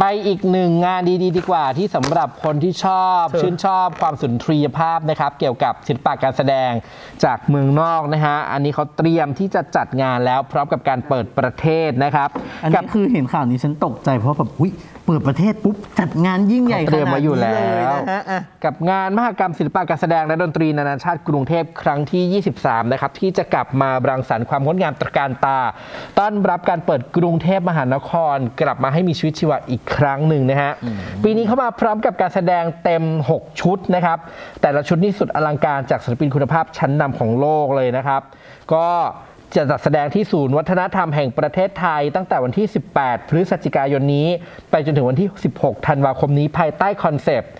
ไปอีกหนึ่งงานดีๆดีกว่าที่สำหรับคนที่ชอบชื่นชอบความสุนทรียภาพนะครับเกี่ยวกับศิลปะการแสดงจากเมืองนอกนะฮะอันนี้เขาเตรียมที่จะจัดงานแล้วพร้อมกับการเปิดประเทศนะครับอันนี้คือเห็นข่าวนี้ฉันตกใจเพราะแบบอุ้ยเปิดประเทศปุ๊บจัดงานยิ่งใหญ่ขนาดนี้เลยนะกับงานมหกรรมศิลปะการแสดงและดนตรีนานาชาติกรุงเทพครั้งที่23นะครับที่จะกลับมารังสรรค์ความงดงามตระการตาต้อนรับการเปิดกรุงเทพมหานครกลับมาให้มีชีวิตชีวาอีกครั้งหนึ่งนะฮะปีนี้เข้ามาพร้อมกับการแสดงเต็ม6ชุดนะครับแต่ละชุดนี่สุดอลังการจากศิลปินคุณภาพชั้นนำของโลกเลยนะครับก็จะจัดแสดงที่ศูนย์วัฒนธรรมแห่งประเทศไทยตั้งแต่วันที่18พฤศจิกายนนี้ไปจนถึงวันที่16ธันวาคมนี้ภายใต้คอนเซปต์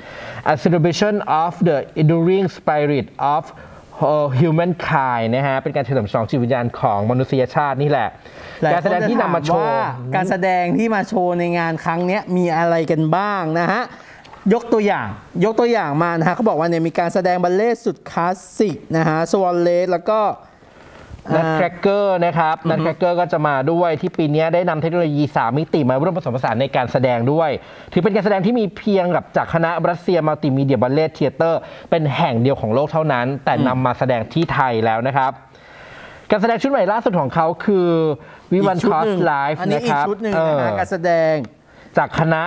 A Celebration of the Enduring Spirit of Humankind นะฮะเป็นการเฉลิมฉลองจิตวิญญาณของมนุษยชาตินี่แหละการแสดงที่นำมาโชว์การแสดงที่มาโชว์ในงานครั้งนี้มีอะไรกันบ้างนะฮะยกตัวอย่างมานะฮะเขาบอกว่าเนี่ยมีการแสดงบัลเล่ต์สุดคลาสสิกนะฮะสวอนเลสแล้วก็Nutcracker นะครับ Nutcracker ก็จะมาด้วยที่ปีนี้ได้นำเทคโนโลยี3มิติมาร่วมผสมผสานในการแสดงด้วยถือเป็นการแสดงที่มีเพียงกับจากคณะรัสเซียมัลติมีเดียบัลเล่ต์เธียเตอร์เป็นแห่งเดียวของโลกเท่านั้นแต่นำมาแสดงที่ไทยแล้วนะครับการแสดงชุดใหม่ล่าสุดของเขาคือ We Want Cross Life นะครับการแสดงจากคณะ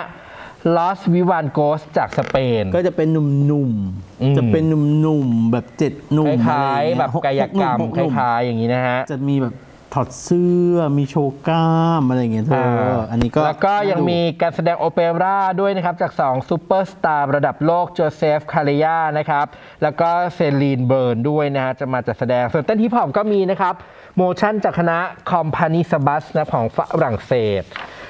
ลอสวิวานโกสจากสเปนก็จะเป็นหนุ่มๆจะเป็นหนุ่มๆแบบ7หนุ่มคล้ายๆแบบกายกรรมคล้ายๆอย่างนี้นะฮะจะมีแบบถอดเสื้อมีโชว์กล้ามอะไรอย่างเงี้ยเธออันนี้ก็แล้วก็ยังมีการแสดงโอเปร่าด้วยนะครับจาก2ซูเปอร์สตาร์ระดับโลกโจเซฟคาเรียนะครับแล้วก็เซลีนเบิร์นด้วยนะฮะจะมาจัดแสดงส่วนเต้นฮิปฮอปก็มีนะครับโมชั่นจากคณะคอมพานีซาบัสนะของฝรั่งเศส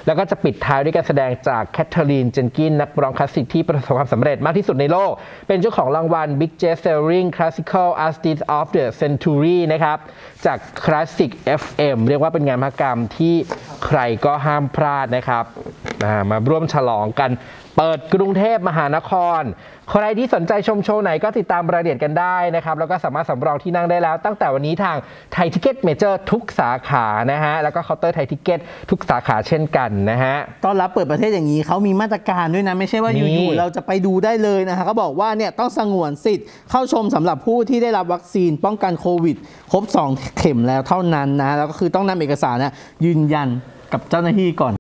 แล้วก็จะปิดท้ายด้วยการแสดงจากแคทเธอรีนเจนกินนักร้องคลาสสิกที่ประสบความสำเร็จมากที่สุดในโลกเป็นเจ้าของรางวัล Big J Selling Classical Artist of the Century นะครับจาก Classic FM เรียกว่าเป็นงานมหกรรมที่ใครก็ห้ามพลาดนะครับมาร่วมฉลองกันเปิดกรุงเทพมหานครใครที่สนใจชมโชว์ไหนก็ติดตามรายละเอียดกันได้นะครับแล้วก็สามารถสำรองที่นั่งได้แล้วตั้งแต่วันนี้ทางไทยทิเก็ตเมเจอร์ทุกสาขานะฮะแล้วก็เคาน์เตอร์ไทยทิเก็ตทุกสาขาเช่นกันนะฮะต้อนรับเปิดประเทศอย่างนี้เขามีมาตรการด้วยนะไม่ใช่ว่าอยู่ๆเราจะไปดูได้เลยนะฮะเขาบอกว่าเนี่ยต้องสงวนสิทธิ์เข้าชมสำหรับผู้ที่ได้รับวัคซีนป้องกันโควิดครบ2 เข็มแล้วเท่านั้นนะแล้วก็คือต้องนำเอกสารนะยืนยันกับเจ้าหน้าที่ก่อน